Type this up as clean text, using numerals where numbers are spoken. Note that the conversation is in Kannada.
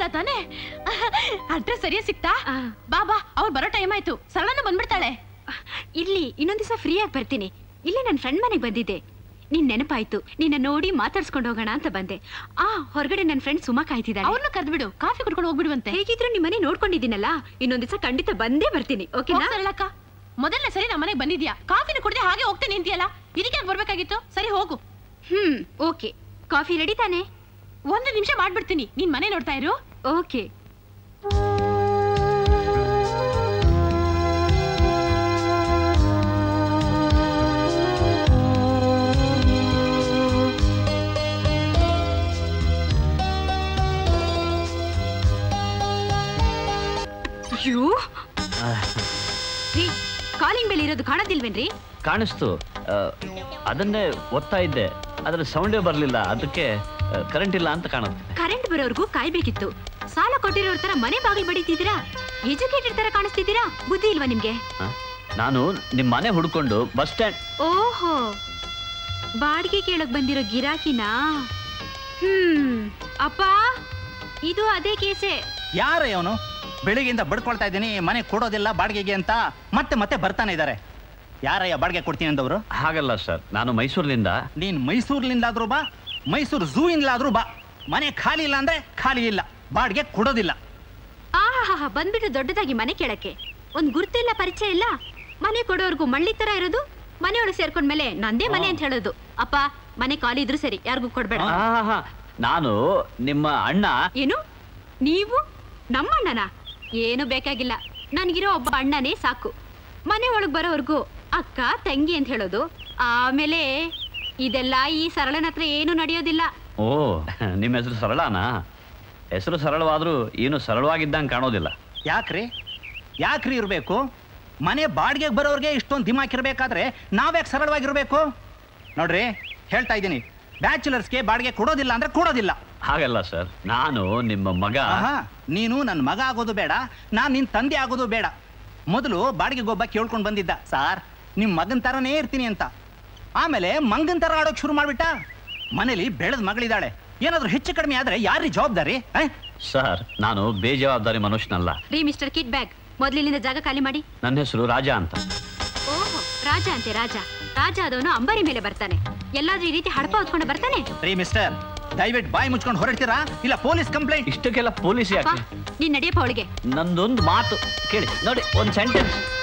ಗೊತ್ತಿಲ್ಲ ತಾನೆ? ಅಡ್ರೆಸ್ ಸರಿಯಾಗಿ ಸಿಕ್ತಾ? ಬಾಬಾ ಅವ್ರು ಬರೋ ಟೈಮ್ ಆಯ್ತು, ಸರಳನ ಬಂದ್ಬಿಡ್ತಾಳೆ. ಇಲ್ಲಿ ಇನ್ನೊಂದ್ ದಿವಸ ಫ್ರೀ ಆಗಿ ಬರ್ತೀನಿ. ಇಲ್ಲಿ ನನ್ನ ಫ್ರೆಂಡ್ ಮನೆಗೆ ಬಂದಿದ್ದೆ, ನಿನ್ ನೆನಪಾಯ್ತು, ನಿನ್ನ ನೋಡಿ ಮಾತಾಡ್ಸ್ಕೊಂಡು ಹೋಗೋಣ ಅಂತ ಬಂದೆ. ಆ ಹೊರಗಡೆ ನನ್ನ ಫ್ರೆಂಡ್ ಸುಮಾ ಕಾಯ್ತಿದ್ದಾಳೆ, ಅವ್ರನ್ನ ಕರೆದ್ಬಿಡು, ಕಾಫಿ ಕುಡ್ಕೊಂಡು ಹೋಗ್ಬಿಡುವಂತೆ. ಹೇಗಿದ್ರು ನಿಮ್ಮ ಮನೆ ನೋಡ್ಕೊಂಡಿದ್ದೀನಲ್ಲ, ಇನ್ನೊಂದ್ ದಿವಸ ಖಂಡಿತ ಬಂದೇ ಬರ್ತೀನಿ. ಓಕೆನಾ ಸರಳಕ್ಕ? ಮೊದಲನೇ ಸರಿ ನಮ್ಮ ಮನೆಗೆ ಬಂದಿದ್ಯಾ, ಕಾಫಿನ ಕುಡ್ದೆ ಹಾಗೆ ಹೋಗ್ತೇನೆ ಅಂತೀಯಲ್ಲ, ಇದಕ್ಕೆ ಬರ್ಬೇಕಾಗಿತ್ತು. ಸರಿ ಹೋಗು. ಓಕೆ, ಕಾಫಿ ರೆಡಿ ತಾನೆ? ಒಂದು ನಿಮಿಷ ಮಾಡ್ಬಿಡ್ತೀನಿ, ನೀನ್ ಮನೆ ನೋಡ್ತಾ ಇರು. ಓಕೆ. ಕಾಲಿಂಗ್ ಬೆಲ್ ಇರೋದು ಕಾಣದಿಲ್ವೇನ್ರಿ? ಕಾಣಿಸ್ತು, ಅದನ್ನೇ ಒತ್ತಾ ಇದ್ದೆ, ಅದರ ಸೌಂಡೇ ಬರ್ಲಿಲ್ಲ, ಅದಕ್ಕೆ ಕರೆಂಟ್ ಇಲ್ಲ ಅಂತ ಕಾಣುತ್ತೆ. ಕರೆಂಟ್ ಬರೋರ್ಗೂ ಕಾಯ್ಬೇಕಿತ್ತು. ಸಾಲ ಕೊಟ್ಟಿರೋರ ತರ ಮನೆ ಬಾಗಿಲು ಬಡಿತಿದ್ದೀರಾ, ಎಜುಕೇಟೆಡ್ ತರ ಕಾಣಿಸ್ತಿದ್ದೀರಾ, ಬುದ್ಧಿ ಇಲ್ವಾ ನಿಮ್ಗೆ? ನಾನು ನಿಮ್ ಮನೆ ಹುಡ್ಕೊಂಡು ಬಸ್ ಸ್ಟ್ಯಾಂಡ್. ಓಹೋ, ಬಾಡಿಗೆ ಕೇಳಕ್ ಬಂದಿರೋ ಗಿರಾಕಿನ? ಅಪ್ಪ, ಇದು ಅದೇ ಕೇಸೆ. ಯಾರೇ ಅವನು? ಬೆಳಿಗ್ಗೆಯಿಂದ ಬಡ್ಕೊಳ್ತಾ ಇದ್ದೀನಿ, ಮನೆ ಕೊಡೋದಿಲ್ಲ ಬಾಡಿಗೆಗೆ ಅಂತ ಮತ್ತೆ ಮತ್ತೆ ಬರ್ತಾನೆ ಇದ್ದಾರೆ. ಯಾರಯ್ಯ ಬಾಡಿಗೆ ಕೊಡ್ತೀನಿ ಅಂದವರು? ಹಾಗಲ್ಲ ಸರ್, ನಾನು ಮೈಸೂರಿನಿಂದ. ನೀನ್ ಮೈಸೂರ್ಲಿಂದಾದ್ರೂ ಬಾ, ಮೈಸೂರು ಝೂ ಇಂದ್ಲಾದ್ರೂ ಬಾ, ಮನೆ ಖಾಲಿ ಇಲ್ಲ ಅಂದ್ರೆ ಖಾಲಿ ಇಲ್ಲ, ಬಾಡಿಗೆ ಕೊಡೋದಿಲ್ಲ. ಆಹಾ, ಬಂದ್ಬಿಟ್ಟು ದೊಡ್ಡದಾಗಿ ಮನೆ ಕೇಳಕ್ಕೆ. ಒಂದ್ ಗುರ್ತಿಲ್ಲ, ಪರಿಚಯ ಇಲ್ಲ, ಮನೆ ಕೊಡೋರ್ಗು ಮಳ್ಳಿ ತರ ಇರೋದು, ಮನೆಯೊಳಗೆ ಸೇರ್ಕೊಂಡ್ಮೇಲೆ ನಂದೇ ಮನೆ ಅಂತ ಹೇಳೋದು. ಅಪ್ಪ, ಮನೆ ಖಾಲಿ ಇದ್ರು ಸರಿ, ಯಾರಿಗೂ ಕೊಡ್ಬೇಡ. ನಾನು ನಿಮ್ಮ ಅಣ್ಣ. ಏನು, ನೀವು ನಮ್ಮ ಅಣ್ಣನ? ಏನು ಬೇಕಾಗಿಲ್ಲ, ನನ್ಗಿರೋ ಒಬ್ಬ ಅಣ್ಣನೇ ಸಾಕು. ಮನೆ ಒಳಗ್ ಬರೋವರ್ಗು ಅಕ್ಕ ತಂಗಿ ಅಂತ ಹೇಳೋದು, ಆಮೇಲೆ ಇದೆಲ್ಲ ಈ ಸರಳನ ಹತ್ರ ಏನು ನಡೆಯೋದಿಲ್ಲ. ಓ, ನಿಮ್ಮ ಹೆಸರು ಸರಳನಾ? ಹೆಸರು ಸರಳವಾದ್ರೂ ಏನು ಸರಳವಾಗಿದ್ದಂಗೆ ಕಾಣೋದಿಲ್ಲ. ಯಾಕ್ರಿ ಯಾಕ್ರಿ ಇರಬೇಕು? ಮನೆ ಬಾಡಿಗೆಗೆ ಬರೋರಿಗೆ ಇಷ್ಟೊಂದು ದಿಮಾಕಿರ್ಬೇಕಾದ್ರೆ ನಾವ್ಯಾಕೆ ಸರಳವಾಗಿರ್ಬೇಕು? ನೋಡ್ರಿ, ಹೇಳ್ತಾ ಇದ್ದೀನಿ, ಬ್ಯಾಚುಲರ್ಸ್ಗೆ ಬಾಡಿಗೆ ಕೊಡೋದಿಲ್ಲ ಅಂದ್ರೆ ಕೊಡೋದಿಲ್ಲ. ಹಾಗಲ್ಲ ಸರ್, ನಾನು ನಿಮ್ಮ ಮಗ. ನೀನು ನನ್ನ ಮಗ ಆಗೋದು ಬೇಡ, ನಾನು ನಿನ್ನ ತಂದೆ ಆಗೋದು ಬೇಡ. ಮೊದಲು ಬಾಡಿಗೆಗೊಬ್ಬ ಕೇಳ್ಕೊಂಡು ಬಂದಿದ್ದ, ಸಾರ್ ನಿಮ್ಮ ಮಗನ ಥರನೇ ಇರ್ತೀನಿ ಅಂತ. ಆಮೇಲೆ ಮಂಗನ್ ಥರ ಆಡೋಕೆ ಶುರು ಮಾಡಿಬಿಟ್ಟ. ಮನೇಲಿ ಬೆಳೆದ ಮಗಳಿದ್ದಾಳೆ, ಏನಾದರೂ ಹೆಚ್ಚು ಕಡಿಮೆ ಆದರೆ ಯಾರೀ ಜವಾಬ್ದಾರಿ? ಸರ್, ನಾನು ಬೇಜವಾಬ್ದಾರಿ ಮನುಷ್ಯನಲ್ಲ. ರೀ ಮಿಸ್ಟರ್ ಕಿಟ್ ಬ್ಯಾಗ್, ಮೊದಲಿನಿಂದ ಜಾಗ ಖಾಲಿ ಮಾಡಿ. ನನ್ನ ಹೆಸರು ರಾಜ ಅಂತ. ಓಹೋ, ರಾಜ ಅಂತೆ. ರಾಜ ರಾಜ ಆದವನು ಅಂಬಾರಿ ಮೇಲೆ ಬರ್ತಾನೆ, ಎಲ್ಲಾದ್ರೂ ಈ ರೀತಿ ಹಡಪ ಹೊತ್ಕೊಂಡು ಬರ್ತಾನೆ. ರೀ ಮಿಸ್ಟರ್, ದಯವಿಟ್ಟು ಬಾಯಿ ಮುಚ್ಕೊಂಡು ಹೊರಡ್ತೀರಾ, ಇಲ್ಲ ಪೊಲೀಸ್ ಕಂಪ್ಲೇಂಟ್. ಇಷ್ಟಕ್ಕೆಲ್ಲ ಪೊಲೀಸ್ ಯಾಕೆ? ನೀನ್ ನಡೆಯಪ್ಪ ಅವಳಿಗೆ. ನಂದೊಂದು ಮಾತು ಕೇಳಿ ನೋಡಿ, ಒಂದು ಸೆಂಟೆನ್ಸ್